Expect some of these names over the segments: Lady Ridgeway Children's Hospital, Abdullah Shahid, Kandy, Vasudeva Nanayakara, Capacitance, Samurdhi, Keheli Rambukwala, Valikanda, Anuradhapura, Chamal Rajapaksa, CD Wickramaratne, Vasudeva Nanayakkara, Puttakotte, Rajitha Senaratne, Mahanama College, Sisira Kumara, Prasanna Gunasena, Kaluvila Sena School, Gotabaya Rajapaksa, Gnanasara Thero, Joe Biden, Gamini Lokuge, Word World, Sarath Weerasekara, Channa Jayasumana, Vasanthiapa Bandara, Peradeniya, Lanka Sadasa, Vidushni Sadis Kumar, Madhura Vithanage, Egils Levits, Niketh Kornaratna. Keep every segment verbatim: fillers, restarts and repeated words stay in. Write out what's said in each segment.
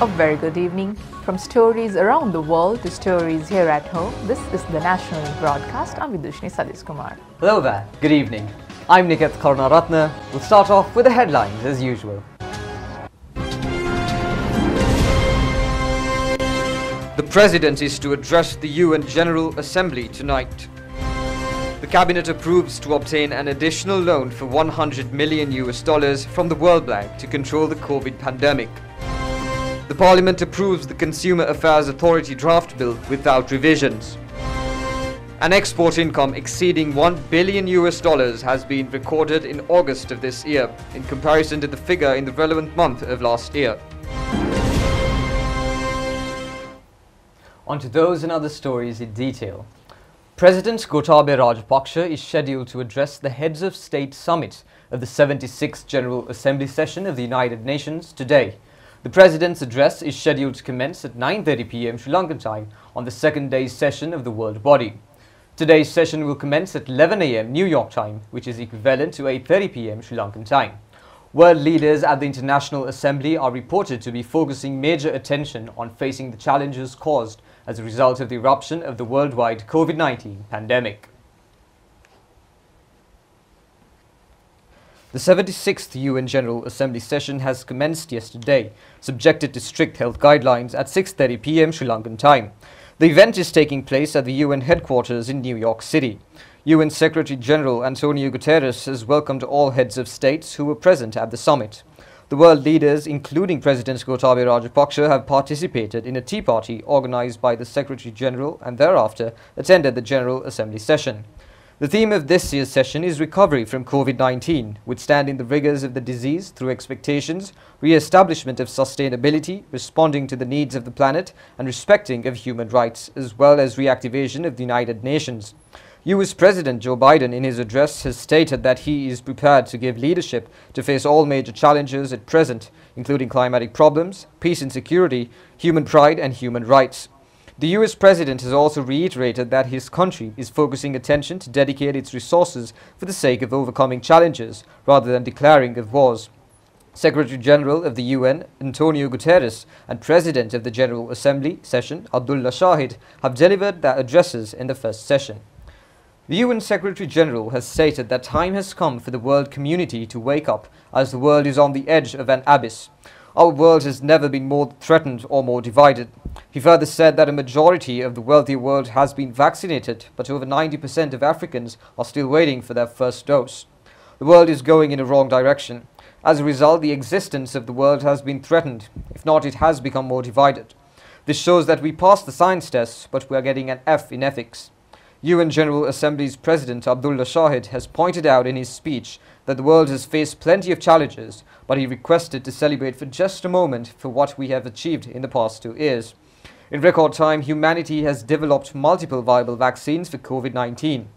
A very good evening. From stories around the world to stories here at home, this is the national broadcast. I'm Vidushni Sadis Kumar. Hello there. Good evening. I'm Niketh Kornaratna. We'll start off with the headlines as usual. The President is to address the U N General Assembly tonight. The Cabinet approves to obtain an additional loan for one hundred million U S dollars from the World Bank to control the COVID pandemic. The Parliament approves the Consumer Affairs Authority draft bill without revisions. An export income exceeding one billion U S dollars has been recorded in August of this year, in comparison to the figure in the relevant month of last year. On to those and other stories in detail. President Gotabaya Rajapaksa is scheduled to address the Heads of State Summit of the seventy-sixth General Assembly session of the United Nations today. The President's address is scheduled to commence at nine thirty p m Sri Lankan time on the second day's session of the World Body. Today's session will commence at eleven a m New York time, which is equivalent to eight thirty p m Sri Lankan time. World leaders at the International Assembly are reported to be focusing major attention on facing the challenges caused as a result of the eruption of the worldwide COVID nineteen pandemic. The seventy-sixth U N General Assembly session has commenced yesterday, subjected to strict health guidelines at six thirty p m Sri Lankan time. The event is taking place at the U N headquarters in New York City. U N Secretary-General Antonio Guterres has welcomed all heads of states who were present at the summit. The world leaders, including President Gotabaya Rajapaksa, have participated in a tea party organized by the Secretary-General and thereafter attended the General Assembly session. The theme of this year's session is recovery from COVID nineteen, withstanding the rigors of the disease through expectations, re-establishment of sustainability, responding to the needs of the planet, and respecting of human rights, as well as reactivation of the United Nations. U S President Joe Biden, in his address, has stated that he is prepared to give leadership to face all major challenges at present, including climatic problems, peace and security, human pride and human rights. The U S President has also reiterated that his country is focusing attention to dedicate its resources for the sake of overcoming challenges, rather than declaring of wars. Secretary-General of the U N, Antonio Guterres, and President of the General Assembly session, Abdullah Shahid, have delivered their addresses in the first session. The U N Secretary-General has stated that time has come for the world community to wake up, as the world is on the edge of an abyss. Our world has never been more threatened or more divided. He further said that a majority of the wealthy world has been vaccinated, but over ninety percent of Africans are still waiting for their first dose. The world is going in a wrong direction. As a result, the existence of the world has been threatened. If not, it has become more divided. This shows that we passed the science test, but we are getting an F in ethics. U N General Assembly's President Abdullah Shahid has pointed out in his speech that the world has faced plenty of challenges, but he requested to celebrate for just a moment for what we have achieved in the past two years. In record time, humanity has developed multiple viable vaccines for COVID nineteen.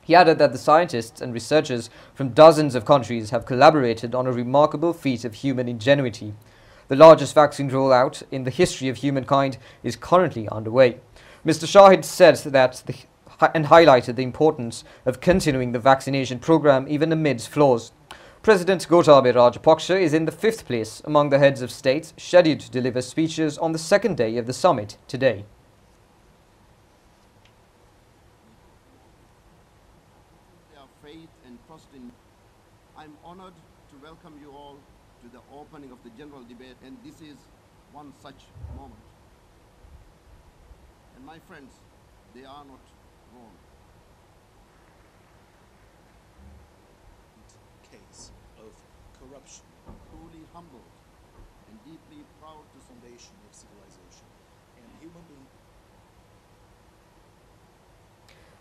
He added that the scientists and researchers from dozens of countries have collaborated on a remarkable feat of human ingenuity. The largest vaccine rollout in the history of humankind is currently underway. Mister Shahid said that the and highlighted the importance of continuing the vaccination program even amidst flaws. President Gotabaya Rajapaksa is in the fifth place among the heads of states scheduled to deliver speeches on the second day of the summit today. Their faith and trust in me. I'm honored to welcome you all to the opening of the general debate, and this is one such moment. And my friends, they are not case of corruption, truly humbled and deeply proud to foundation of civilization and human being.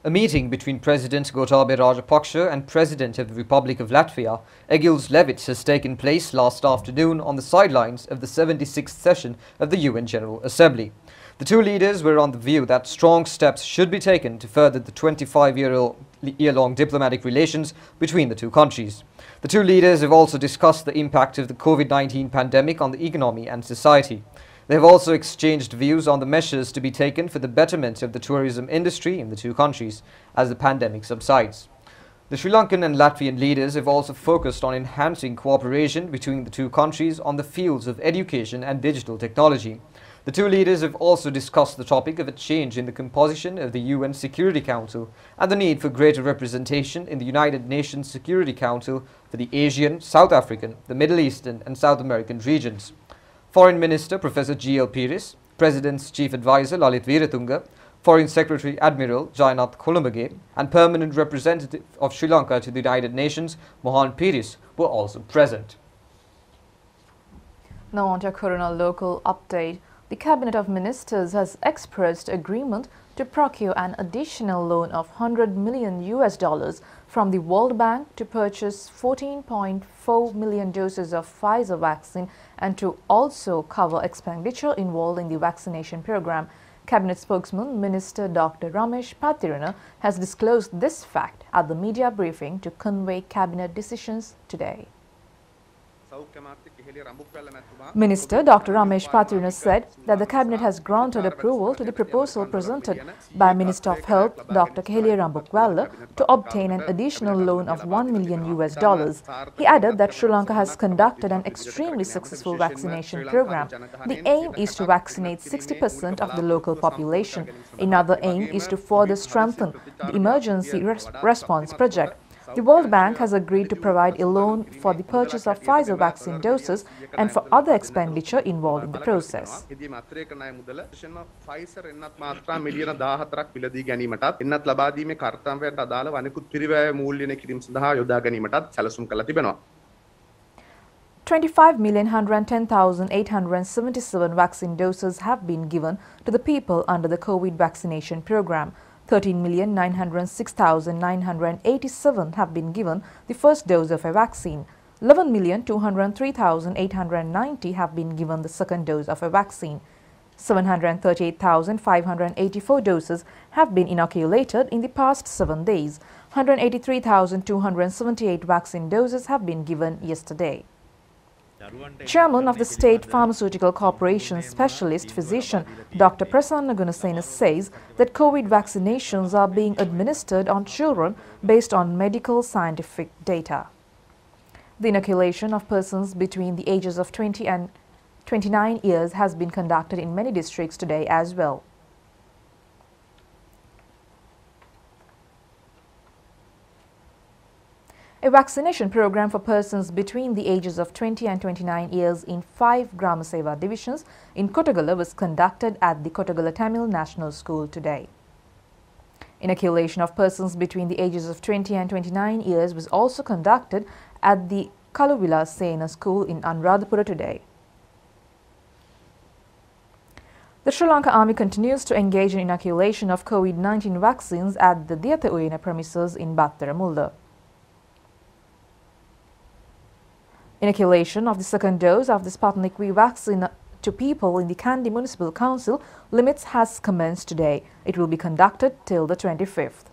A meeting between President Gotabaya Rajapaksa and President of the Republic of Latvia, Egils Levits, has taken place last afternoon on the sidelines of the seventy-sixth session of the U N General Assembly. The two leaders were on the view that strong steps should be taken to further the twenty-five-year-long diplomatic relations between the two countries. The two leaders have also discussed the impact of the COVID nineteen pandemic on the economy and society. They have also exchanged views on the measures to be taken for the betterment of the tourism industry in the two countries as the pandemic subsides. The Sri Lankan and Latvian leaders have also focused on enhancing cooperation between the two countries on the fields of education and digital technology. The two leaders have also discussed the topic of a change in the composition of the U N Security Council and the need for greater representation in the United Nations Security Council for the Asian, South African, the Middle Eastern and South American regions. Foreign Minister Professor G L Peiris, President's Chief Advisor Lalit Viratunga, Foreign Secretary Admiral Jayanath Kulumage and Permanent Representative of Sri Lanka to the United Nations, Mohan Peiris, were also present. Now on to a corona local update. The Cabinet of Ministers has expressed agreement to procure an additional loan of one hundred million U S dollars from the World Bank to purchase fourteen point four million doses of Pfizer vaccine and to also cover expenditure involved in the vaccination program. Cabinet spokesman Minister Doctor Ramesh Patirana has disclosed this fact at the media briefing to convey cabinet decisions today. Minister Doctor Ramesh Patirana said that the cabinet has granted approval to the proposal presented by Minister of Health Doctor Keheli Rambukwala to obtain an additional loan of one million U S dollars. He added that Sri Lanka has conducted an extremely successful vaccination program. The aim is to vaccinate sixty percent of the local population. Another aim is to further strengthen the emergency res response project. The World Bank has agreed to provide a loan for the purchase of Pfizer vaccine doses and for other expenditure involved in the process. twenty-five million one hundred ten thousand eight hundred seventy-seven vaccine doses have been given to the people under the COVID vaccination program. thirteen million nine hundred six thousand nine hundred eighty-seven have been given the first dose of a vaccine. eleven million two hundred three thousand eight hundred ninety have been given the second dose of a vaccine. seven hundred thirty-eight thousand five hundred eighty-four doses have been inoculated in the past seven days. one hundred eighty-three thousand two hundred seventy-eight vaccine doses have been given yesterday. Chairman of the State Pharmaceutical Corporation specialist physician Doctor Prasanna Gunasena says that COVID vaccinations are being administered on children based on medical scientific data. The inoculation of persons between the ages of twenty and twenty-nine years has been conducted in many districts today as well. A vaccination program for persons between the ages of twenty and twenty-nine years in five Gramaseva divisions in Kotagala was conducted at the Kotagala Tamil National School today. Inoculation of persons between the ages of twenty and twenty-nine years was also conducted at the Kaluvila Sena School in Anuradhapura today. The Sri Lanka Army continues to engage in inoculation of COVID nineteen vaccines at the Diyata Uyana premises in Battaramulla. Inoculation of the second dose of the Sputnik V vaccine to people in the Kandy Municipal Council limits has commenced today. It will be conducted till the twenty-fifth.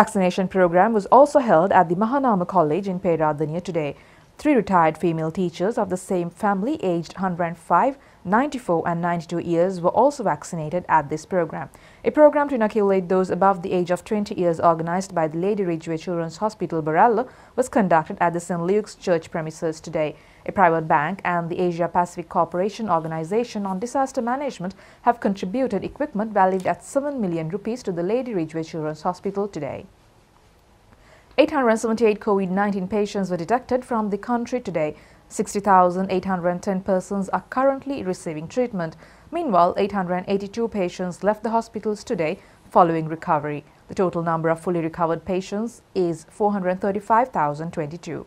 Vaccination program was also held at the Mahanama College in Peradeniya today. Three retired female teachers of the same family aged one hundred five, ninety-four and ninety-two years were also vaccinated at this program. A program to inoculate those above the age of twenty years organized by the Lady Ridgeway Children's Hospital, Baralla, was conducted at the Saint Luke's Church premises today. A private bank and the Asia Pacific Cooperation Organization on Disaster Management have contributed equipment valued at seven million rupees to the Lady Ridgeway Children's Hospital today. eight hundred seventy-eight COVID nineteen patients were detected from the country today. sixty thousand eight hundred ten persons are currently receiving treatment. Meanwhile, eight hundred eighty-two patients left the hospitals today following recovery. The total number of fully recovered patients is four hundred thirty-five thousand twenty-two.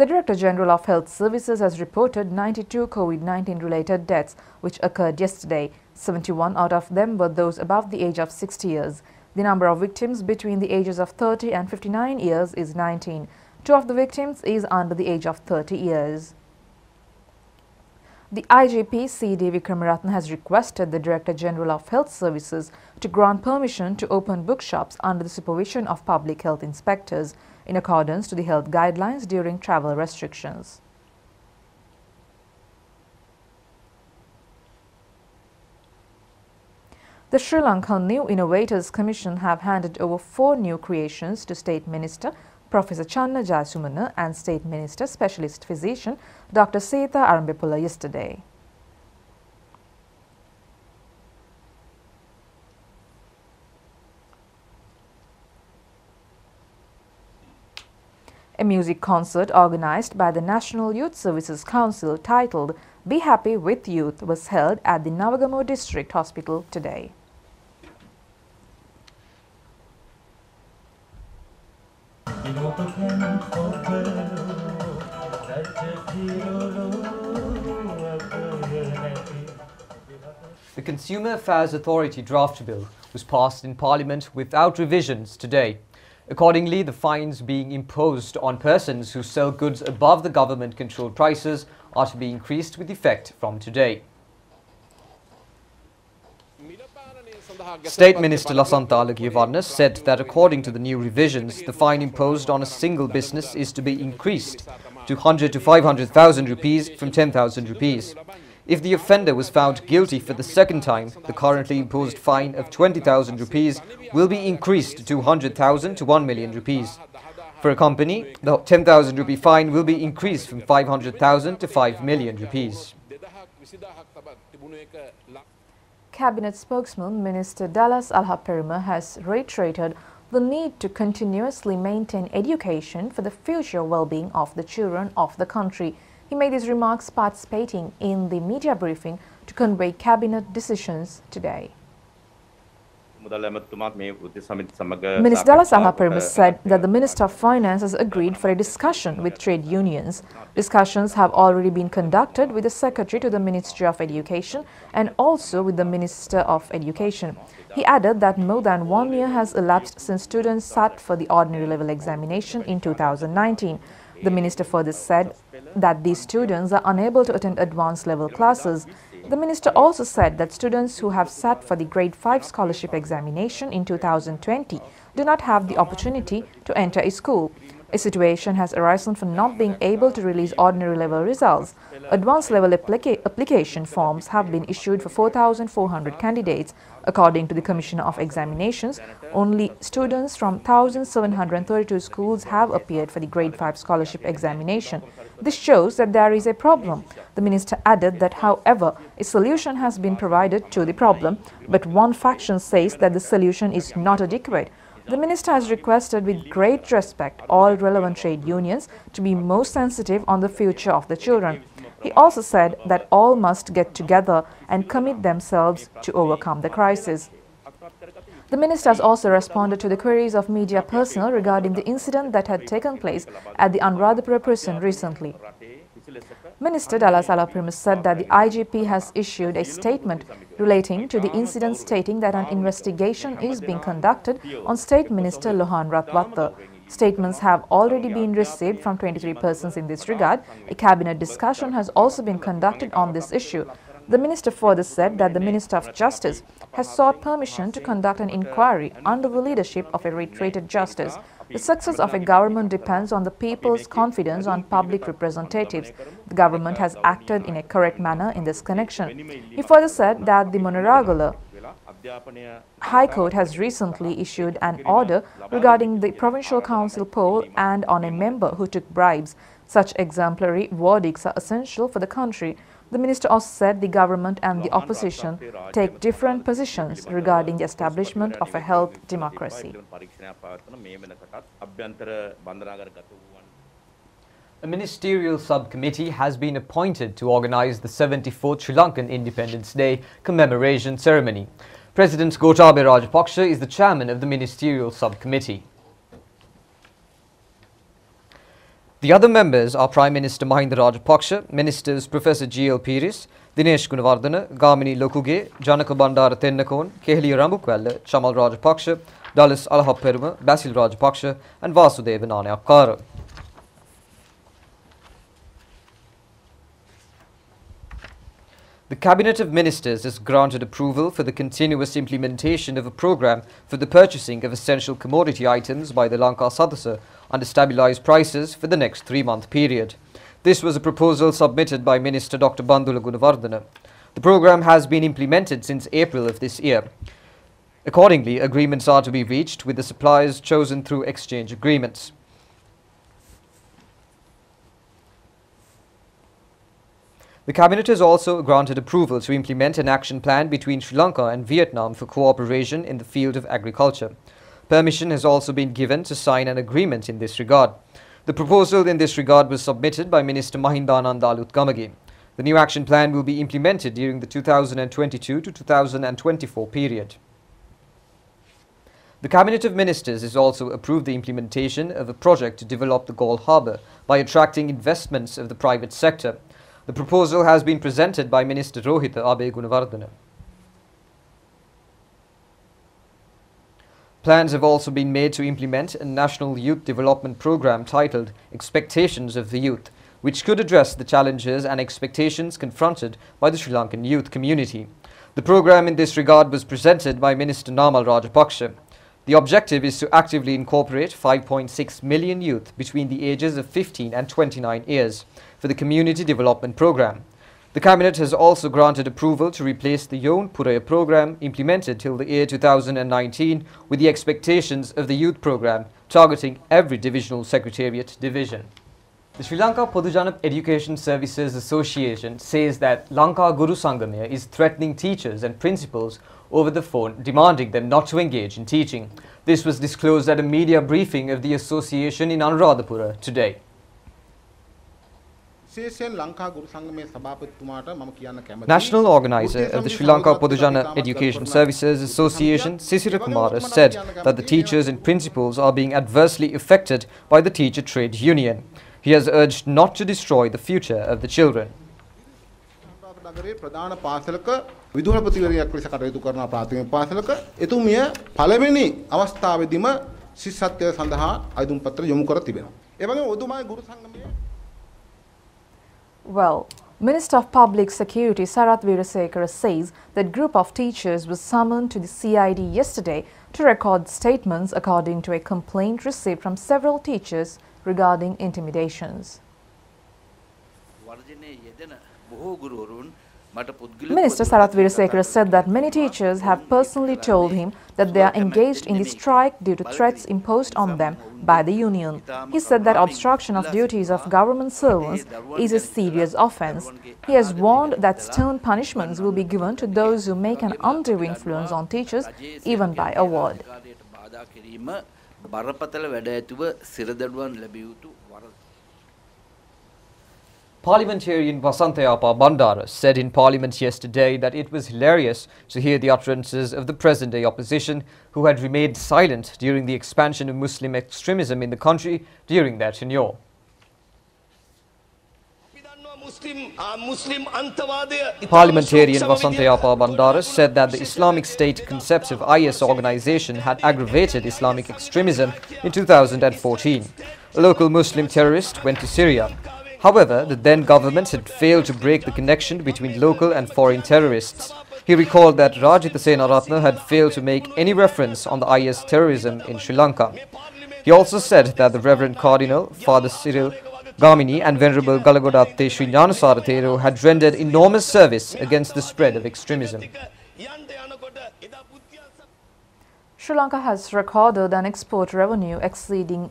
The Director General of Health Services has reported ninety-two COVID nineteen related deaths which occurred yesterday. seventy-one out of them were those above the age of sixty years. The number of victims between the ages of thirty and fifty-nine years is nineteen. Two of the victims is under the age of thirty years. The I G P C D Wickramaratne has requested the Director General of Health Services to grant permission to open bookshops under the supervision of public health inspectors in accordance to the health guidelines during travel restrictions. The Sri Lankan New Innovators Commission have handed over four new creations to State Minister Professor Channa Jayasumana and State Minister Specialist Physician Doctor Seta Arambipula yesterday. A music concert organized by the National Youth Services Council titled Be Happy with Youth was held at the Navagamo District Hospital today. The Consumer Affairs Authority draft bill was passed in Parliament without revisions today. Accordingly, the fines being imposed on persons who sell goods above the government-controlled prices are to be increased with effect from today. State Minister Lasanthala Givarnas said that according to the new revisions, the fine imposed on a single business is to be increased to one hundred to five hundred thousand rupees from ten thousand rupees. If the offender was found guilty for the second time, the currently imposed fine of twenty thousand rupees will be increased to two hundred thousand to one million rupees. For a company, the ten thousand rupee fine will be increased from five hundred thousand to five million rupees. Cabinet spokesman Minister Dallas Alahapperuma has reiterated the need to continuously maintain education for the future well-being of the children of the country. He made his remarks participating in the media briefing to convey cabinet decisions today. Minister Dallas Alahapperuma said that the Minister of Finance has agreed for a discussion with trade unions. Discussions have already been conducted with the Secretary to the Ministry of Education and also with the Minister of Education. He added that more than one year has elapsed since students sat for the ordinary level examination in two thousand nineteen. The Minister further said that these students are unable to attend advanced level classes. The Minister also said that students who have sat for the Grade five scholarship examination in two thousand twenty do not have the opportunity to enter a school. A situation has arisen from not being able to release ordinary level results. Advanced level applica application forms have been issued for four thousand four hundred candidates. According to the Commissioner of Examinations, only students from one thousand seven hundred thirty-two schools have appeared for the Grade five scholarship examination. This shows that there is a problem. The Minister added that, however, a solution has been provided to the problem, but one faction says that the solution is not adequate. The Minister has requested with great respect all relevant trade unions to be more sensitive on the future of the children. He also said that all must get together and commit themselves to overcome the crisis. The Minister has also responded to the queries of media personnel regarding the incident that had taken place at the Anuradhapura prison recently. Minister Dallas Alahapperuma said that the I G P has issued a statement relating to the incident, stating that an investigation is being conducted on State Minister Lohan Ratwatta. Statements have already been received from twenty-three persons in this regard. A cabinet discussion has also been conducted on this issue. The Minister further said that the Minister of Justice has sought permission to conduct an inquiry under the leadership of a reiterated justice. The success of a government depends on the people's confidence on public representatives. The government has acted in a correct manner in this connection. He further said that the Munaragala High Court has recently issued an order regarding the provincial council poll and on a member who took bribes. Such exemplary verdicts are essential for the country. The Minister also said the government and the opposition take different positions regarding the establishment of a health democracy. A ministerial subcommittee has been appointed to organize the seventy-fourth Sri Lankan Independence Day commemoration ceremony. President Gotabaya Rajapaksa is the chairman of the ministerial subcommittee. The other members are Prime Minister Mahinda Rajapaksa, Ministers Professor G L Peiris, Dinesh Gunawardena, Gamini Lokuge, Janaka Bandara Tennakon, Keheli Rambukwala, Chamal Rajapaksa, Dallas Alahapperuma, Basil Rajapaksa, and Vasudeva Nanayakkara. The Cabinet of Ministers has granted approval for the continuous implementation of a program for the purchasing of essential commodity items by the Lanka Sadasa under stabilised prices for the next three-month period. This was a proposal submitted by Minister Doctor Bandula Gunawardena. The program has been implemented since April of this year. Accordingly, agreements are to be reached with the suppliers chosen through exchange agreements. The Cabinet has also granted approval to implement an action plan between Sri Lanka and Vietnam for cooperation in the field of agriculture. Permission has also been given to sign an agreement in this regard. The proposal in this regard was submitted by Minister Mahindananda Alutgamage. The new action plan will be implemented during the two thousand twenty-two to two thousand twenty-four period. The Cabinet of Ministers has also approved the implementation of a project to develop the Gaul Harbour by attracting investments of the private sector. The proposal has been presented by Minister Rohitha Abe Gunawardena. Plans have also been made to implement a national youth development program titled Expectations of the Youth, which could address the challenges and expectations confronted by the Sri Lankan youth community. The program in this regard was presented by Minister Namal Rajapaksa. The objective is to actively incorporate five point six million youth between the ages of fifteen and twenty-nine years for the Community Development Programme. The Cabinet has also granted approval to replace the Yon Puraya Programme implemented till the year two thousand nineteen with the Expectations of the Youth Programme, targeting every Divisional Secretariat division. The Sri Lanka Podujanap Education Services Association says that Lanka Guru Sangamya is threatening teachers and principals over the phone, demanding them not to engage in teaching. This was disclosed at a media briefing of the association in Anuradhapura today. National organizer of the Sri Lanka Podujana Education Services Association, Sisira Kumara, said that the teachers and principals are being adversely affected by the teacher trade union. He has urged not to destroy the future of the children. Well, Minister of Public Security Sarath Weerasekara says that group of teachers was summoned to the C I D yesterday to record statements according to a complaint received from several teachers regarding intimidations. Minister Sarath Weerasekara said that many teachers have personally told him that they are engaged in the strike due to threats imposed on them by the union. He said that obstruction of duties of government servants is a serious offense. He has warned that stern punishments will be given to those who make an undue influence on teachers, even by award. Parliamentarian Vasanthiapa Bandara said in Parliament yesterday that it was hilarious to hear the utterances of the present-day opposition, who had remained silent during the expansion of Muslim extremism in the country during their tenure. Parliamentarian Vasanthiapa Bandara said that the Islamic State concept of I S organization had aggravated Islamic extremism in two thousand fourteen. A local Muslim terrorist went to Syria. However, the then government had failed to break the connection between local and foreign terrorists. He recalled that Rajitha Senaratne had failed to make any reference on the I S terrorism in Sri Lanka. He also said that the Reverend Cardinal, Father Cyril Gamini and Venerable Galagodatte Sri Gnanasara Thero had rendered enormous service against the spread of extremism. Sri Lanka has recorded an export revenue exceeding one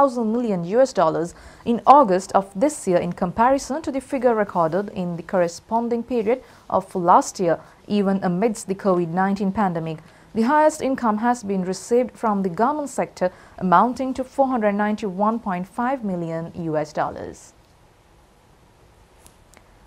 thousand million U S dollars in August of this year in comparison to the figure recorded in the corresponding period of last year, even amidst the COVID nineteen pandemic. The highest income has been received from the garment sector, amounting to four hundred ninety-one point five million U S dollars.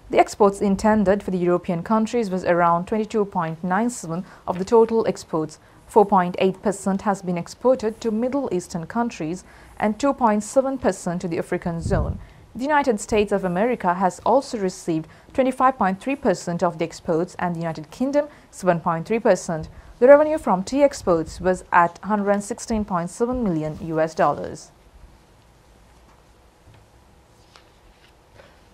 The exports intended for the European countries was around twenty-two point nine seven percent of the total exports. four point eight percent has been exported to Middle Eastern countries and two point seven percent to the African zone. The United States of America has also received twenty-five point three percent of the exports and the United Kingdom seven point three percent. The revenue from tea exports was at one hundred sixteen point seven million U S dollars.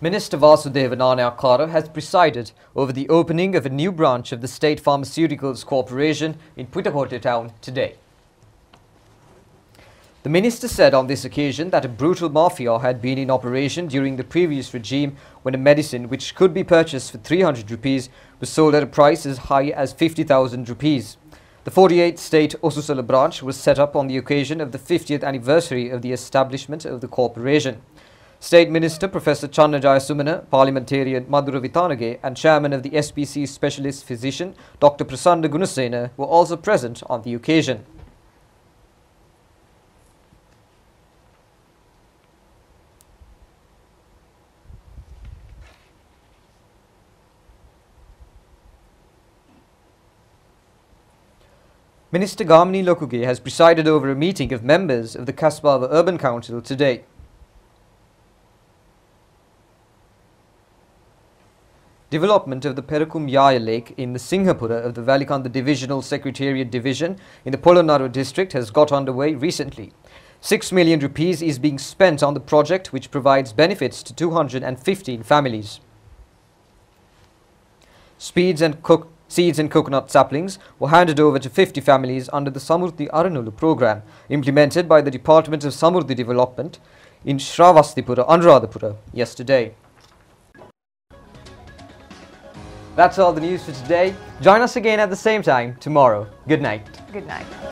Minister Vasudeva Nanayakara has presided over the opening of a new branch of the State Pharmaceuticals Corporation in Puttakotte town today. The minister said on this occasion that a brutal mafia had been in operation during the previous regime, when a medicine which could be purchased for three hundred rupees was sold at a price as high as fifty thousand rupees. The forty-eighth state Osusala branch was set up on the occasion of the fiftieth anniversary of the establishment of the corporation. State Minister Professor Channa Jayasumana, Parliamentarian Madhura Vithanage and Chairman of the S P C Specialist Physician Doctor Prasanna Gunasena were also present on the occasion. Minister Gamini Lokuge has presided over a meeting of members of the Kasbah Urban Council today. Development of the Perukumyaya Lake in the Singhapura of the Valikanda Divisional Secretariat Division in the Polonnaru district has got underway recently. six million rupees is being spent on the project, which provides benefits to two hundred fifteen families. Seeds and cook Seeds and coconut saplings were handed over to fifty families under the Samurdhi Aranulu program, implemented by the Department of Samurdhi Development in Sravastipura, Anuradhapura, yesterday. That's all the news for today. Join us again at the same time tomorrow. Good night. Good night.